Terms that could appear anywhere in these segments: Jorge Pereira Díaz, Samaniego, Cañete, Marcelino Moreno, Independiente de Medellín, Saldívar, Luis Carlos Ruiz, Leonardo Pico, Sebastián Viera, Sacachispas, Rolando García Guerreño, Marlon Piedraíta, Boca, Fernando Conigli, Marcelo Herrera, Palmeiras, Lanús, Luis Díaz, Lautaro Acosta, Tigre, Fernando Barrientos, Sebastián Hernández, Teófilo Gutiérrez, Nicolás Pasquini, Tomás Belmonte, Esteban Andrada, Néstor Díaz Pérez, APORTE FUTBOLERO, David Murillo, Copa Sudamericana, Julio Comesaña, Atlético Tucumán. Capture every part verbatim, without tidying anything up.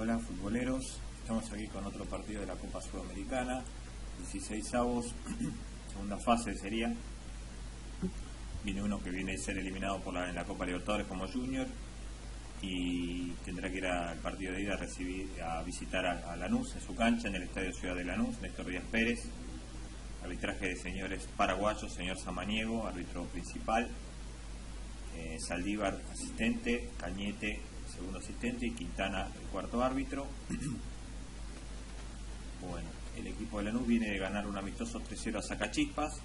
Hola futboleros, estamos aquí con otro partido de la Copa Sudamericana, dieciseisavos, segunda fase sería. Viene uno que viene a ser eliminado por la, en la Copa Libertadores como Junior y tendrá que ir al partido de ida a, recibir, a visitar a, a Lanús en su cancha, en el Estadio Ciudad de Lanús, Néstor Díaz Pérez. Arbitraje de señores paraguayos, señor Samaniego, árbitro principal, eh, Saldívar, asistente, Cañete, segundo asistente, y Quintana, el cuarto árbitro. Bueno, el equipo de Lanús viene de ganar un amistoso tres cero a Sacachispas,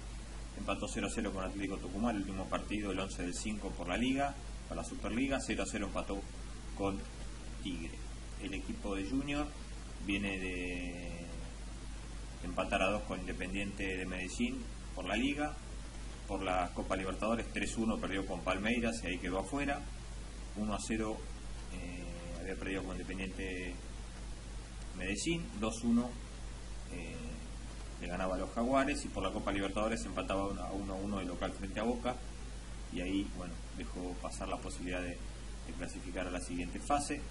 empató cero a cero con Atlético Tucumán, el último partido, el once del cinco por la Liga, para la Superliga, cero a cero empató con Tigre. El equipo de Junior viene de empatar a dos con Independiente de Medellín por la Liga, por la Copa Libertadores tres uno perdió con Palmeiras y ahí quedó afuera, uno a cero eh, había perdido con Independiente Medellín, dos uno eh, le ganaba a los Jaguares, y por la Copa Libertadores empataba a uno a uno el local frente a Boca y ahí, bueno, dejó pasar la posibilidad de, de clasificar a la siguiente fase,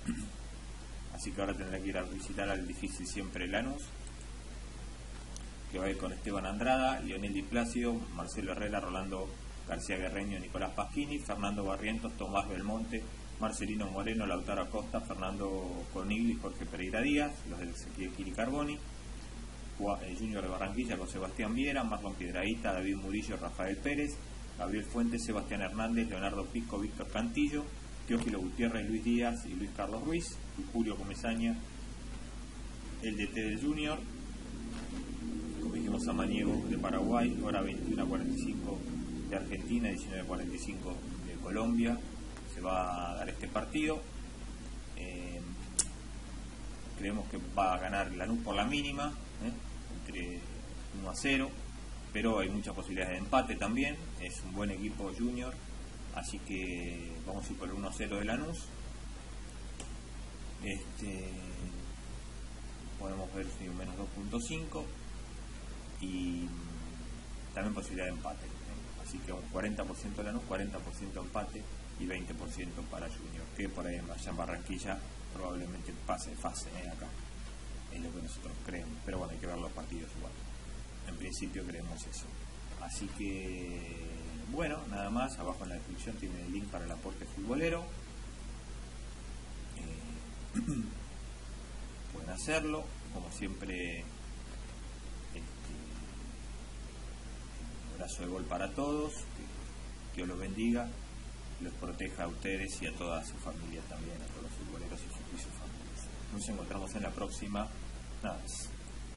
así que ahora tendrá que ir a visitar al difícil siempre Lanús, que va a ir con Esteban Andrada, Lionel Di Plácido, Marcelo Herrera, Rolando García Guerreño, Nicolás Pasquini, Fernando Barrientos, Tomás Belmonte, Marcelino Moreno, Lautaro Acosta, Fernando Conigli, Jorge Pereira Díaz, los del Kiri Carboni, Junior de Barranquilla con Sebastián Viera, Marlon Piedraíta, David Murillo, Rafael Pérez, Gabriel Fuentes, Sebastián Hernández, Leonardo Pico, Víctor Cantillo, Teófilo Gutiérrez, Luis Díaz y Luis Carlos Ruiz, y Julio Comesaña, el D T del Junior. Samaniego de Paraguay, hora veintiuno cuarenta y cinco de Argentina, diecinueve cuarenta y cinco de Colombia, se va a dar este partido. Eh, creemos que va a ganar Lanús por la mínima, ¿eh? entre uno a cero, pero hay muchas posibilidades de empate también, es un buen equipo Junior, así que vamos a ir por el uno a cero de Lanús. Este, podemos ver si un menos dos punto cinco. Y también posibilidad de empate, ¿eh? Así que cuarenta por ciento Lanús, cuarenta por ciento empate y veinte por ciento para Junior, que por ahí en Barranquilla probablemente pase de fase, ¿eh? Acá es lo que nosotros creemos, pero bueno, hay que ver los partidos igual, en principio creemos eso, así que bueno, nada más, abajo en la descripción tiene el link para el aporte futbolero, eh, pueden hacerlo, como siempre. Abrazo de gol para todos, que Dios los bendiga, los proteja a ustedes y a toda su familia también, a todos los futboleros y sus familias. Nos encontramos en la próxima. Nada más.